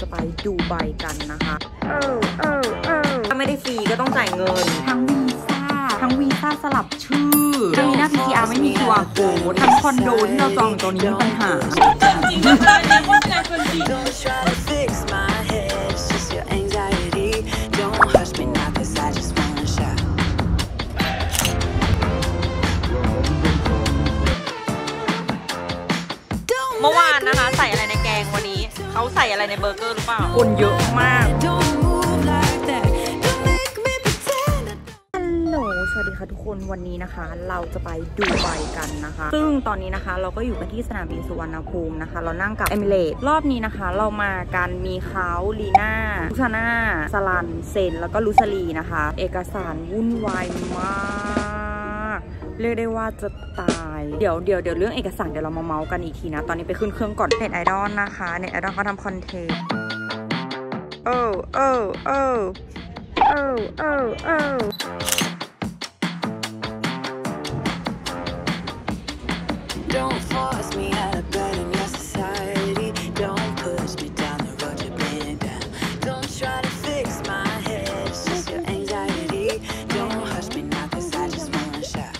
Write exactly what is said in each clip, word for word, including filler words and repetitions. จะไปดูใบกันนะคะเออเออเออถ้าไม่ได้ฟรีก็ต้องจ่ายเงินทั้งวีซ่าทั้งวีซ่าสลับชื่อทั้งนี้หน้า พี ที อาร์ ไม่มีตัวโกทั้งคอนโดที่เราจองตัวนี้มีปัญหาจริงๆเลยนะว่าเป็นคนดีเมื่อวานนะคะใส่อะไรในแกงวันนี้เขาใส่อะไรในเบอร์เกอร์หรือเปล่าคนเยอะมากสวัสดีค่ะทุกคนวันนี้นะคะเราจะไปดูใบกันนะคะซึ่งตอนนี้นะคะเราก็อยู่กันที่สนามบินสุวรรณภูมินะคะเรานั่งกับเอมิเรตส์รอบนี้นะคะเรามากันมีเขาลีน่าลุชาน่าสลันเซนแล้วก็ลุชลีนะคะเอกสารวุ่นวายมากเรียกได้ว่าจะตายเดี๋ยวเดี๋ยวเดี๋ยวเรื่องเอกสารเดี๋ยวเรามาเมาส์กันอีกทีนะตอนนี้ไปขึ้นเครื่องก่อนเน็ตไอดอลนะคะเน็ตไอดอลเขาทำคอนเทนต์โอ้โอ้โอ้โอ้โอ้โอ้Don't force me out of bed in your society. Don't push me down the road you've been down. Don't try to fix my head. It's just your anxiety. Don't hush me now 'cause I just wanna shout.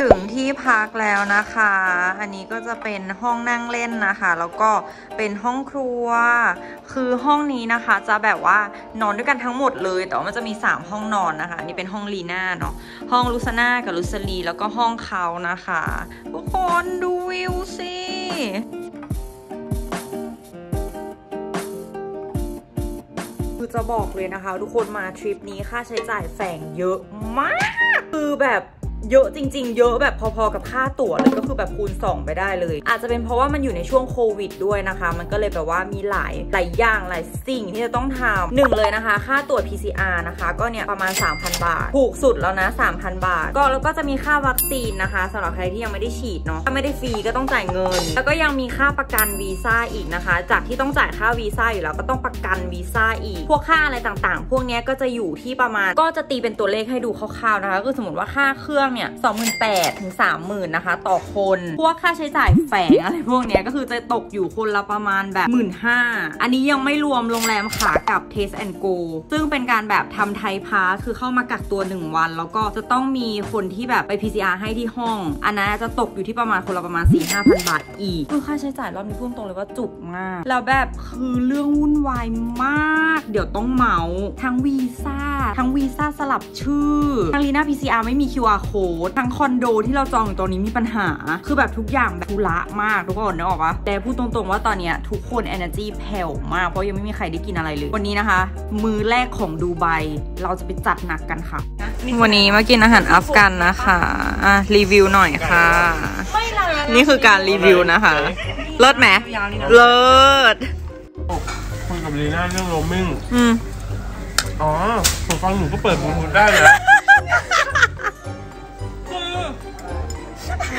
ถึงที่พักแล้วนะคะอันนี้ก็จะเป็นห้องนั่งเล่นนะคะแล้วก็เป็นห้องครัวคือห้องนี้นะคะจะแบบว่านอนด้วยกันทั้งหมดเลยแต่ว่ามันจะมีสามห้องนอนนะคะนี่เป็นห้องลีน่าเนาะห้องลุซาน่ากับลุซาลีแล้วก็ห้องเขานะคะทุกคนดูวิวสิจะบอกเลยนะคะทุกคนมาทริปนี้ค่าใช้จ่ายแฝงเยอะมากคือแบบเยอะจริงๆเยอะแบบพอๆกับค่าตั๋วเลยก็คือแบบคูณสองไปได้เลยอาจจะเป็นเพราะว่ามันอยู่ในช่วงโควิดด้วยนะคะมันก็เลยแบบว่ามีหลายหลายอย่างหลายสิ่งที่จะต้องทำหนึ่งเลยนะคะค่าตั๋ว พี ซี อาร์ นะคะก็เนี่ยประมาณ สามพัน บาทถูกสุดแล้วนะ สามพัน บาทก็แล้วก็จะมีค่าวัคซีนนะคะสำหรับใครที่ยังไม่ได้ฉีดเนาะถ้าไม่ได้ฟรีก็ต้องจ่ายเงินแล้วก็ยังมีค่าประกันวีซ่าอีกนะคะจากที่ต้องจ่ายค่าวีซ่าอยู่แล้วก็ต้องประกันวีซ่าอีกพวกค่าอะไรต่างๆพวกนี้ก็จะอยู่ที่ประมาณก็จะตีเป็นตัวเลขให้ดูคร่าวๆนะคะก็สมมติว่าค่าเครื่องสองหมื่นแปดถึงสามหมื่นนะคะต่อคนพวกค่าใช้จ่ายแฝงอะไรพวกเนี้ยก็คือจะตกอยู่คนละประมาณแบบหมื่นห้าอันนี้ยังไม่รวมโรงแรมขากับ Taste and Go ซึ่งเป็นการแบบทำไทยพาสคือเข้ามากักตัวหนึ่งวันแล้วก็จะต้องมีคนที่แบบไป พี ซี อาร์ ให้ที่ห้องอันนั้นจะตกอยู่ที่ประมาณคนละประมาณ สี่ถึงห้าพัน บาทอีกคือค่าใช้จ่ายรอบนี้พุ่งตรงเลยว่าจุกมากแล้วแบบคือเรื่องวุ่นวายมากเดี๋ยวต้องเมาทั้งวีซ่าทั้งวีซ่าสลับชื่อทั้งลีน่า พี ซี อาร์ ไม่มี คิว อาร์ โค้ดทั้งคอนโดที่เราจองอยู่ตอนนี้มีปัญหาคือแบบทุกอย่างแบบทุละมากทุกคนนึกออกปะแต่พูดตรงๆว่าตอนนี้ทุกคน energy แผ่วมากเพราะยังไม่มีใครได้กินอะไรเลยวันนี้นะคะมื้อแรกของดูไบเราจะไปจัดหนักกันค่ะวันนี้มากินอาหารอัฟกันนะคะอ่ะรีวิวหน่อยค่ะนี่คือการรีวิวนะคะเลิศไหมเลิศคุณกับลีน่าเรื่องโรมมิ่งอ๋อผมฟังหนูก็เปิดบูทูธได้นะ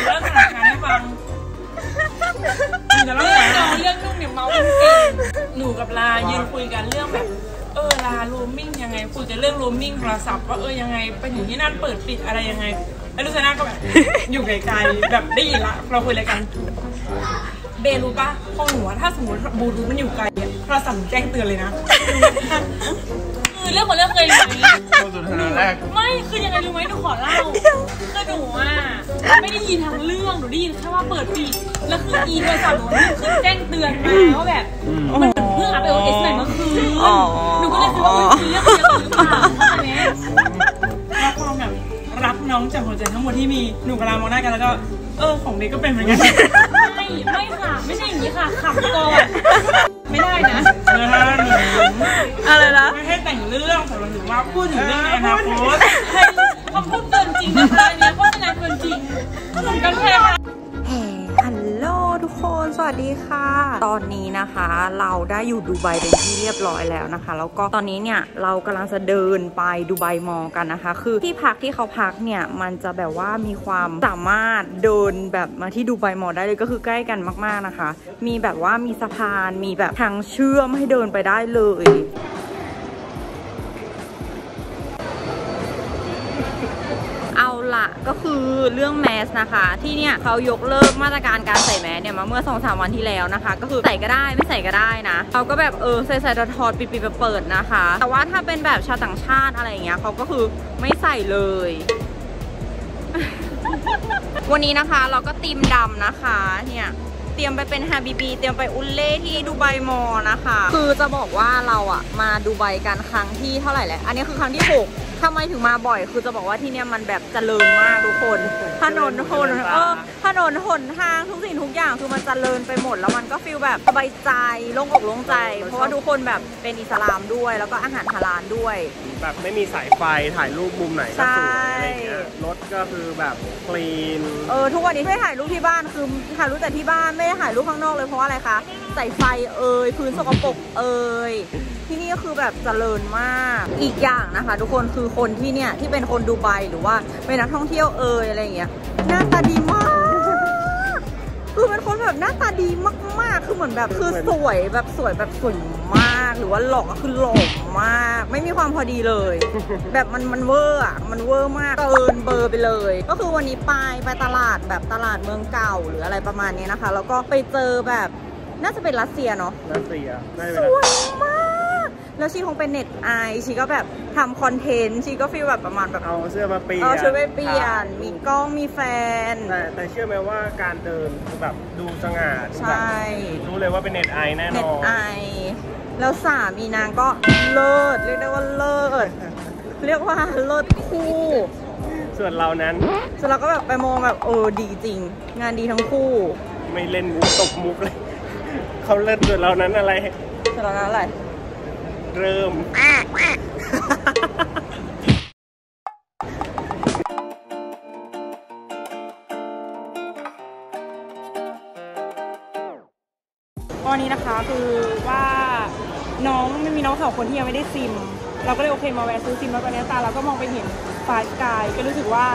เล่าสถานการณ์ให้ฟังเรื่องเราเรื่องนุ่มเนี่ยเมาเป็นเก่งหนูกับลายืนคุยกันเรื่องแบบเออลาโรมมิ่งยังไงคุยกันเรื่องโรมมิ่งโทรศัพท์ว่าเออยังไงเป็นอย่างนี้นั่นเปิดปิดอะไรยังไงแล้วลุซาน่าก็แบบอยู่ไกลๆแบบได้ยินละเราคุยอะไรกันเบรู้ป่ะข้อหัวถ้าสมมติบลูทูธมันอยู่ไกลเนี่ยโทรศัพท์แจ้งเตือนเลยนะคือเรื่องของเรื่องเคยไหมไม่คือยังไงรู้ไหมหนูขอเล่าคือหนูอ่ะไม่ได้ยินทั้งเรื่องหนูได้ยินแค่ว่าเปิดปิดแล้วคืออีโทรศัพท์หนูคือแจ้งเตือนมาว่าแบบมันเพิ่งอัพไอโอเอสใหม่เมื่อคืนหนูก็เลยคิดว่ามันคือเรื่องเดียวหรือเปล่าแล้วความแบบรับน้องจากหัวใจทั้งหมดที่มีหนูกำลังมองหน้ากันแล้วก็เออของเด็กก็เป็นเหมือนกันไม่ไม่ค่ะไม่ใช่อย่างนี้ค่ะขับก่อนไม่ได้นะอะไรนะไม่ให้แต่งเรื่องแต่เราถือว่าพูดถึงเรื่องในอนาคตให้คำพูดเกินจริงนะคะเนี่ยเพราะฉะนั้น มันจริงกันแค่ฮัลโหลทุกคนสวัสดีค่ะตอนนี้นะคะเราได้อยู่ดูไบเป็นที่เรียบร้อยแล้วนะคะแล้วก็ตอนนี้เนี่ยเรากำลังจะเดินไปดูไบมอลล์กันนะคะคือที่พักที่เขาพักเนี่ยมันจะแบบว่ามีความสามารถเดินแบบมาที่ดูไบมอลล์ได้เลยก็คือใกล้กันมากๆนะคะมีแบบว่ามีสะพานมีแบบทางเชื่อมให้เดินไปได้เลยก็คือเรื่องแมสนะคะที่เนี่ยเขายกเลิกมาตรการการใส่แมสเนี่ยมาเมื่อ สองถึงสาม วันที่แล้วนะคะก็คือใส่ก็ได้ไม่ใส่ก็ได้นะเขาก็แบบเออใส่ใส่ถอดปิดๆเปิดๆนะคะแต่ว่าถ้าเป็นแบบชาวต่างชาติอะไรอย่างเงี้ยเขาก็คือไม่ใส่เลยวันนี้นะคะเราก็ตีมดำนะคะเนี่ยเตรียมไปเป็นฮาบิบีเตรียมไปอุลเล่ที่ดูไบมอลล์นะคะคือจะบอกว่าเราอะมาดูไบกันครั้งที่เท่าไหร่แล้วอันนี้คือครั้งที่หกทำไมถึงมาบ่อยคือจะบอกว่าที่เนี่ยมันแบบเจริญมากทุกคนถนนหนเออถนนหนทางทุกสิ่งทุกอย่างคือมันเจริญไปหมดแล้วมันก็ฟีลแบบสบายใจโล่งอกโล่งใจเพราะว่าทุกคนแบบเป็นอิสลามด้วยแล้วก็อาหารฮาลาลด้วยแบบไม่มีสายไฟถ่ายรูปมุมไหนก็สวยอะไรเงี้ยรถก็คือแบบคลีนเออทุกวันนี้ไม่ถ่ายรูปที่บ้านคือถ่ายรูปแต่ที่บ้านไม่ได้ถ่ายรูปข้างนอกเลยเพราะอะไรคะสายไฟเอ่ยพื้นสกปรกเอ่ยที่นี่ก็คือแบบเจริญมากอีกอย่างนะคะทุกคนคือคนที่เนี่ยที่เป็นคนดูไบหรือว่าเป็นนักท่องเที่ยวเอ่ยอะไรอย่างเงี้ยหน้าตาดีมากคือเป็นคนแบบหน้าตาดีมากๆคือเหมือนแบบคือสวยแบบสวยแบบสวยมากหรือว่าหล่อก็คือหล่อมากไม่มีความพอดีเลยแบบมันมันเวอร์อะมันเวอร์มากเกินเบอร์ไปเลยก็คือวันนี้ไปไปตลาดแบบตลาดเมืองเก่าหรืออะไรประมาณนี้นะคะแล้วก็ไปเจอแบบน่าจะเป็นรัสเซียเนาะรัสเซียสวยมากแล้วชีคงเป็นเน็ตไอชีก็แบบทำคอนเทนต์ชีก็ฟีลแบบประมาณแบบเอาเสื้อมาเปลี่ยนเอาเสื้อไปเปลี่ยนมีกล้องมีแฟนแต่แต่เชื่อไหมว่าการเดินคือแบบดูสง่าใช่รู้เลยว่าเป็นเน็ตไอแน่นอนเน็ตไอแล้วสามีนางก็เลิศเรียกได้ว่าเลิศเรียกว่าเลิศคู่ส่วนเรานั้นส่วนเราก็แบบไปมองแบบเออดีจริงงานดีทั้งคู่ไม่เล่นมุกตกมุกเลยเขาเลิศส่วนเรานั้นอะไรส่วนเรานั้นอะไรเริ่มตอนนี้นะคะคือว่าน้องไม่มีน้องสองคนที่ยังไม่ได้ซิมเราก็เลยโอเคมาแวะซื้อซิมแล้วตอนนี้ตาเราก็มองไปเห็นฟาสกายก็รู้สึกว่า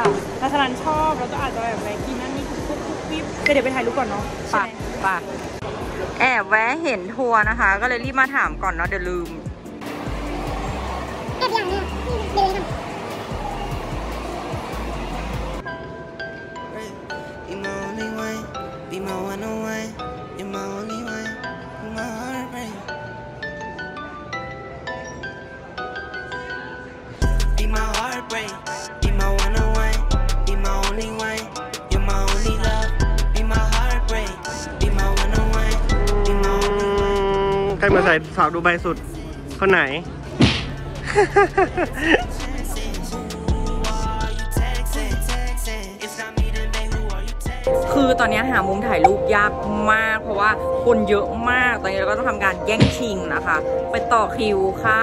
นักสนันชอบแล้วก็อาจจะแบบแวะกินนั่นนี่ทุกทุกวิบเดี๋ยวไปถ่ายรูปก่อนเนาะปะปะแอบแวะเห็นทัวร์นะคะก็เลยรีบมาถามก่อนเนาะเดี๋ยวลืมใครมาใส่สาวดูไบสุดคนไหนคือตอนนี้หามุมถ่ายรูปยากมากเพราะว่าคนเยอะมากตอนนี้เราก็ต้องทำการแย่งชิงนะคะไปต่อคิวค่ะ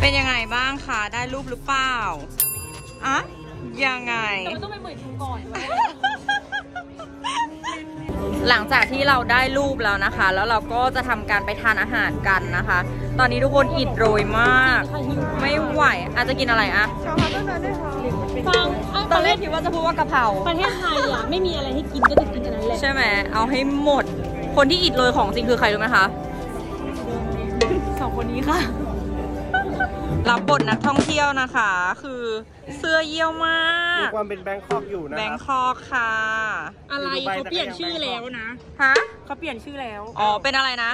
เป็นยังไงบ้างคะได้รูปหรือเปล่าอะยังไงแต่มันต้องไปเหมือนกันก่อนหลังจากที่เราได้รูปแล้วนะคะแล้วเราก็จะทำการไปทานอาหารกันนะคะตอนนี้ทุกคนอิดโรยมากไม่ไหวอาจจะกินอะไรอะตอนแรกคิดว่าจะพูดว่ากะเพราประเทศไทยอะไม่มีอะไรให้กินก็จะกินอันนั้นเลยใช่ไหมเอาให้หมดคนที่อิดโรยของจริงคือใครรู้ไหมคะสองคนนี้ค่ะรับบทนักท่องเที่ยวนะคะคือเสื้อเยี่ยวมากมีความเป็นแบงคอกอยู่นะแบงคอกค่ะอะไรเขาเปลี่ยนชื่อแล้วนะฮะเขาเปลี่ยนชื่อแล้วอ๋อเป็นอะไรนะ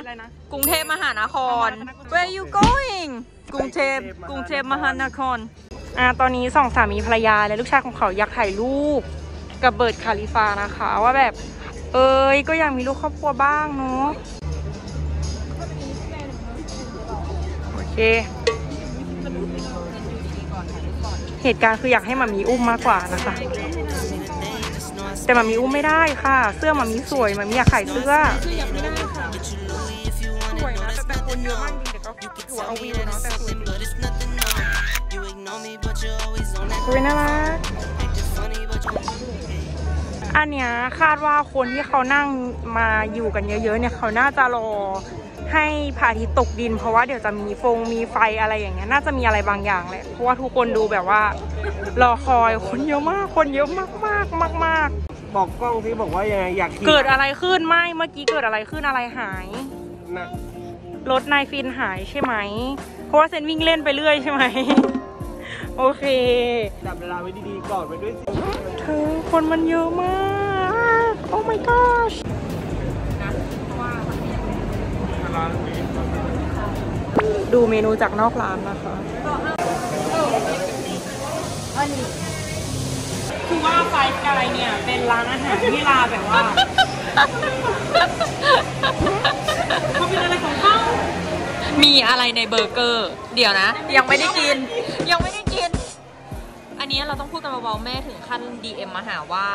กรุงเทพมหานคร Where you going กรุงเทพกรุงเทพมหานครอ่าตอนนี้สองสามีภรรยาและลูกชายของเขาอยากถ่ายรูปกับเบิร์ดคาลิฟานะคะว่าแบบเอ้ยก็อยากมีลูกครอบครัวบ้างเนาะโอเคเหตุการณ์คืออยากให้มามีอุ้มมากกว่านะคะ แต่มามีอุ้มไม่ได้ค่ะเสื้อมามีสวยมามีอยากขายเสื้อคืออยากไม่ได้ค่ะสวยนะแต่แต่คนเยอะมากจริงแต่ก็ถือว่าเอาวิวเนาะแต่สวยดีน่ารักอันเนี้ยคาดว่าคนที่เขานั่งมาอยู่กันเยอะๆเนี่ยเขาน่าจะรอให้พระอาทิตย์ตกดินเพราะว่าเดี๋ยวจะมีฟงมีไฟอะไรอย่างเงี้ยน่าจะมีอะไรบางอย่างแหละเพราะว่าทุกคนดูแบบว่ารอคอยคนเยอะมากคนเยอะมากมากมากมากบอกกล้องที่บอกว่ายังไงอยากเกิดอะไรขึ้นไม่เมื่อกี้เกิดอะไรขึ้นอะไรหายรถนายฟินหายใช่ไหมเพราะว่าเซนวิ่งเล่นไปเรื่อยใช่ไหมโอเคจับเวลาไว้ดีๆก่อนไปด้วยสิเธอคนมันเยอะมากโอ้ my goshดูเมนูจากนอกร้านนะคะคือว่าไฟไกลเนี่ยเป็นร้านอาหารที่ลาแบบว่าเขาเป็นอะไรของเขามีอะไรในเบอร์เกอร์เดี๋ยวนะยังไม่ได้กินยังไม่ได้กินอันนี้เราต้องพูดกันเบาๆแม่ถึงขั้น ดี เอ็ม มาหาว่า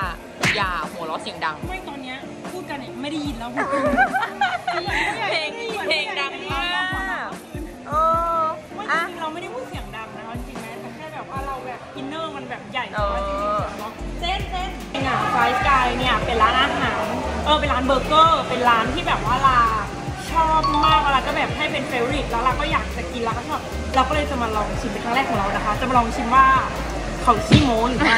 อย่าหัวเราะเสียงดังไม่ตอนเนี้ยพูดกันเนี่ยไม่ได้ยินแล้วเพลงเพลงดังมากเออจริงเราไม่ได้พูดเสียงดังนะจริงไหมแต่แค่แบบว่าเราแบบอินเนอร์มันแบบใหญ่นะจริงๆเส้นเส้นเนี่ยไฟไกลเนี่ยเป็นร้านอาหารเออเป็นร้านเบอร์เกอร์เป็นร้านที่แบบว่าลาชอบมากแล้วก็แบบให้เป็นเฟเวอริตแล้วเราก็อยากจะกินแล้วก็ชอบเราก็เลยจะมาลองชิมเป็นครั้งแรกของเรานะคะจะมาลองชิมว่าเขาขี้โม้หรือไม่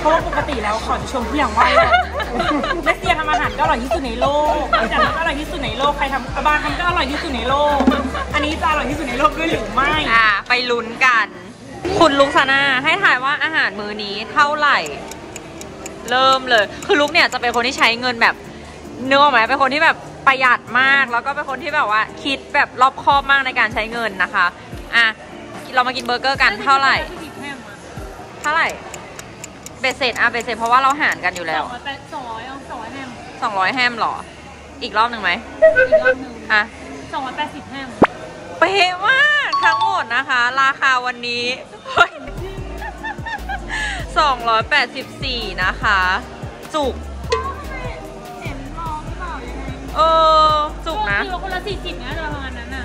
เพราะว่าปกติแล้วขอจะชมผู้อย่างว่าเลสเตียทำอาหารก็อร่อยที่สุดในโลกอาจารย์ก็อร่อยที่สุดในโลกใครทำอาบานทำก็อร่อยที่สุดในโลกอันนี้จะอร่อยที่สุดในโลกด้วยหรือไม่อ่าไปลุ้นกันคุณลุกซาน่าให้ถ่ายว่าอาหารมื้อนี้เท่าไหร่เริ่มเลยคือลุกเนี่ยจะเป็นคนที่ใช้เงินแบบเนื้อไหมเป็นคนที่แบบประหยัดมากแล้วก็เป็นคนที่แบบว่าคิดแบบรอบคอบมากในการใช้เงินนะคะอ่ะเรามากินเบอร์เกอร์กันเท่าไหร่เท่าไหร่เบสเซตอ่ะเบสเซตเพราะว่าเราหารกันอยู่แล้วสองร้อยแฮมสองร้อยแฮมสองร้อยแฮมหรออีกรอบหนึ่งไหมอีกรอบหนึ่งอ่ะสองร้อยแปดสิบแฮมเป๊ะมากทั้งหมดนะคะราคาวันนี้เฮ้ยสองร้อยแปดสิบสี่นะคะจุกเห็นมองหรือเปล่ายังไงเออจุกนะคือคนละสี่สิบนะประมาณนั้นอ่ะ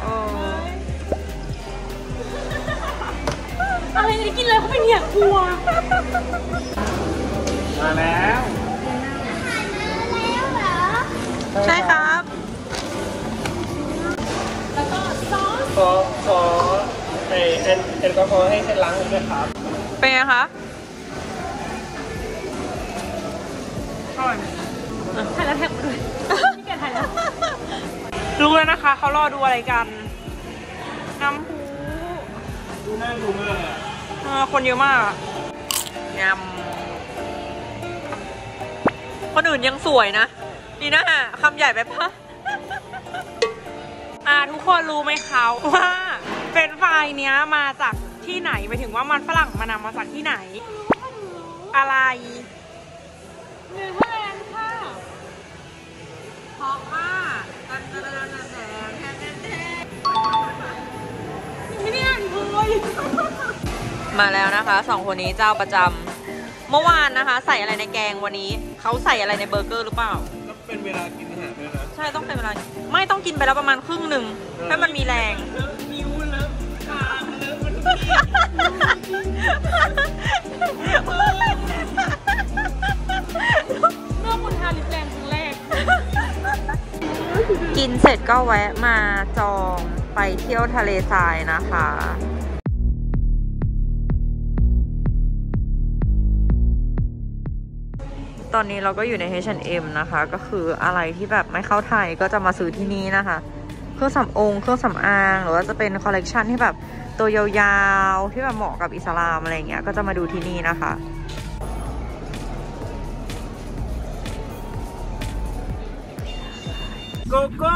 อะไรจะกินเลยเขาเป็นเหนียกลัวมาแล้วใช่ครับแล้วก็ซอสขอขอไอแอนแอนก็ขอให้เช็ดล้างด้วยครับเป็นไงคะอร่อยถ่ายแล้วแท็กด้วยนี่แกถ่ายแล้วรู้แล้วนะคะเขารอดูอะไรกันน้ำดูน่าดูมากอ่ะคนเยอะมากยำคนอื่นยังสวยนะดีนะคำใหญ่ไปปะอ่าทุกคนรู้ไหมเขาว่าเฟรนช์ฟรายเนี้ยมาจากที่ไหนไปถึงว่ามันฝรั่งมานำมาจากที่ไหนอะไรเนเธอร์แลนด์ค่ะเพราะว่ามาแล้วนะคะสองคนนี้เจ้าประจำเมื่อวานนะคะใส่อะไรในแกงวันนี้เขาใส่อะไรในเบอร์เกอร์หรือเปล่าก็เป็นเวลากินอาหารด้วยนะใช่ต้องเป็นเวลาไม่ต้องกินไปแล้วประมาณครึ่งหนึ่งถ้ามันมีแรงนิ้วเลิฟตาเลิฟมันเมื่อคุณทาลิปแรงครั้งแรกกินเสร็จก็แวะมาจองไปเที่ยวทะเลทรายนะคะตอนนี้เราก็อยู่ใน เอช แอนด์ เอ็ม นะคะก็คืออะไรที่แบบไม่เข้าไทยก็จะมาซื้อที่นี่นะคะเครื่องสำอางเครื่องสำอางหรือว่าจะเป็นคอลเลกชันที่แบบตัวยาวๆที่แบบเหมาะกับอิสลามอะไรอย่างเงี้ยก็จะมาดูที่นี่นะคะโกโก้